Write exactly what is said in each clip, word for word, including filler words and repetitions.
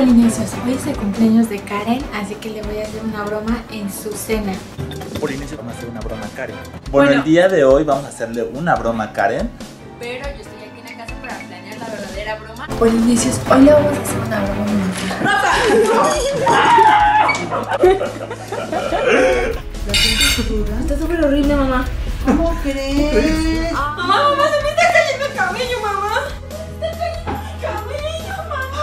Polinesios, hoy es el cumpleaños de Karen, así que le voy a hacer una broma en su cena. Polinesios, vamos a hacer una broma a Karen. Bueno, bueno, el día de hoy vamos a hacerle una broma a Karen. Pero yo estoy aquí en la casa para planear la verdadera broma. Polinesios, hoy le vamos a hacer una broma. Está súper horrible, mamá. ¿Cómo crees? Mamá, mamá, se me está cayendo el cabello, mamá. Se me está cayendo el cabello, mamá.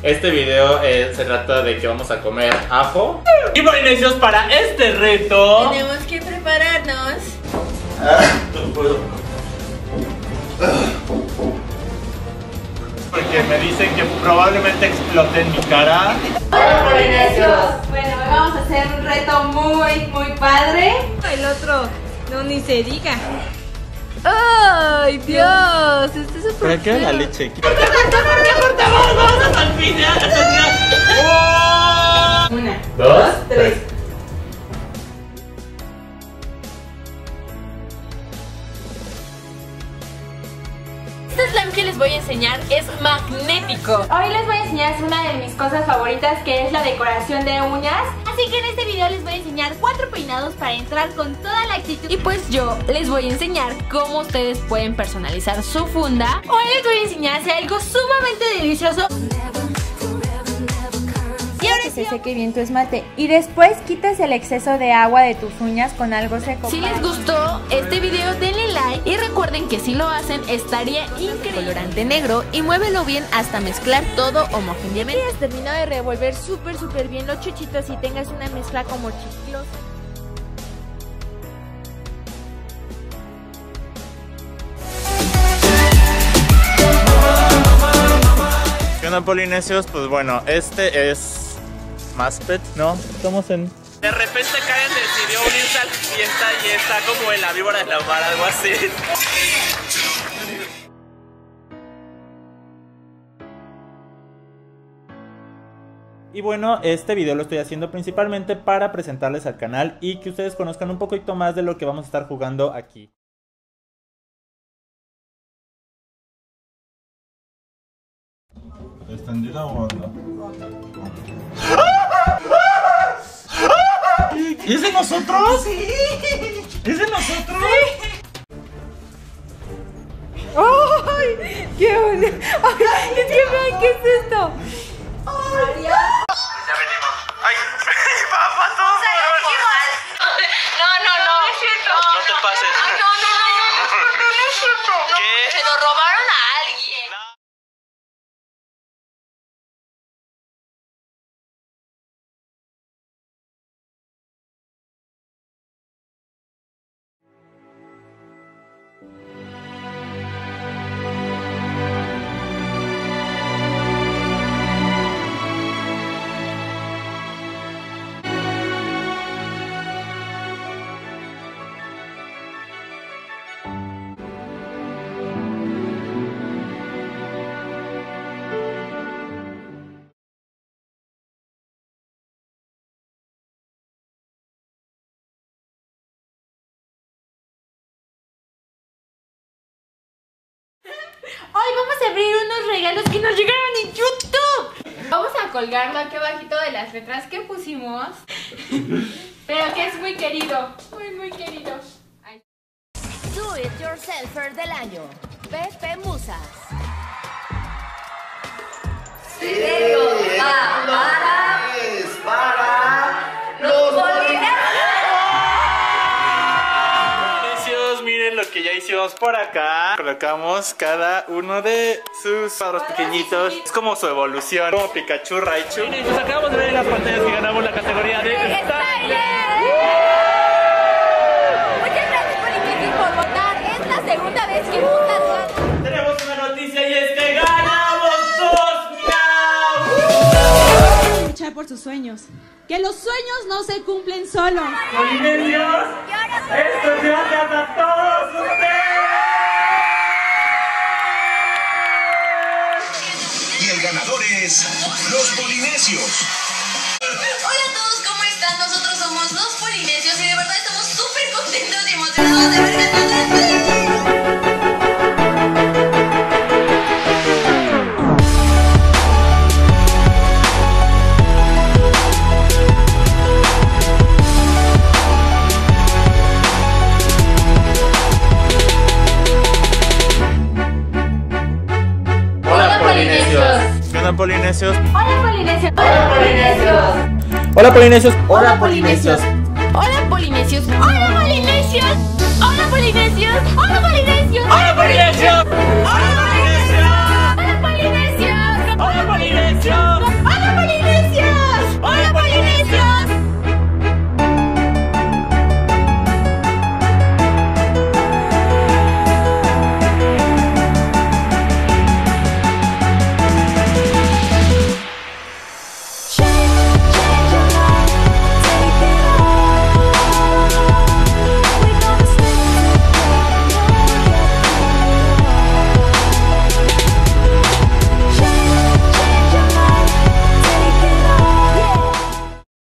Este video eh, se trata de que vamos a comer ajo. Y Polinesios, para este reto tenemos que prepararnos. Ah, no puedo. Porque me dicen que probablemente explote en mi cara. Hola, Polinesios. Bueno, hoy vamos a hacer un reto muy, muy padre. El otro, no, ni se diga. ¡Ay, Dios! Este es súper feo. La leche. ¡Corta, corta, corta, corta! ¡Vamos, vamos hasta el final! ¡Hasta el final! Una, dos, dos tres. tres. Este slam que les voy a enseñar es magnético. Hoy les voy a enseñar una de mis cosas favoritas, que es la decoración de uñas. Así que en este video les voy a enseñar cuatro peinados para entrar con toda la actitud. Y pues yo les voy a enseñar cómo ustedes pueden personalizar su funda. Hoy les voy a enseñar a hacer algo sumamente delicioso. Y ahora que se seque bien tu esmalte. Y después quitas el exceso de agua de tus uñas con algo seco. Si les gustó este video, denle like. Y recuerden que si lo hacen estaría increíble. Colorante negro y muévelo bien hasta mezclar todo homogéneamente. Y has terminado de revolver súper súper bien los chuchitos y tengas una mezcla como chiclosa. ¿Qué onda, Polinesios? Pues bueno, este es... más pet, ¿no? Estamos en... De repente Karen decidió unirse a la fiesta y está como en la víbora de la mar, algo así. Y bueno, este video lo estoy haciendo principalmente para presentarles al canal y que ustedes conozcan un poquito más de lo que vamos a estar jugando aquí. ¿Están de la onda? ¿Es de nosotros? Sí. ¿Es de nosotros? Sí. ¡Ay! ¡Qué bueno! ¡Ay! ¡Es que vean qué es esto! ¡Ay! ¡Ya venimos! ¡Ay! ¡Papá! ¡Todos no, no, no! ¡No es cierto! ¡No te pases! ¡Ay, no, no, no! ¡No, no es cierto! ¿Qué? ¡Se lo robaron a alguien! Hoy vamos a abrir unos regalos que nos llegaron en YouTube. Vamos a colgarlo aquí abajito de las letras que pusimos, pero que es muy querido, muy muy querido. Ay. Do it yourselfer del año, Pepe Musas. Sí, sí, va, para, es para los polinesios. Miren lo que ya hicimos por acá. Colocamos cada uno de sus pájaros pequeñitos. Es como su evolución, como Pikachu, Raichu. Y nos acabamos de ver en las pantallas que ganamos la categoría de ¡Styler! Muchas gracias por inscribir, por votar. Es la segunda vez que votas. Tenemos una noticia y es que ganamos dos M I A W. Luchar por sus sueños. Que los sueños no se cumplen solos. Polinesios, esto se hace a todos ustedes. Y el ganador es Los Polinesios. Hola a todos, ¿cómo están? Nosotros somos Los Polinesios y de verdad estamos súper contentos y emocionados de ver que Polinesios. Hola Polinesios. Hola Polinesios. Hola Polinesios. Hola Polinesios. Hola Polinesios. Hola Polinesios. Hola Polinesios. Hola Polinesios. Hola Polinesios. Hola Polinesios.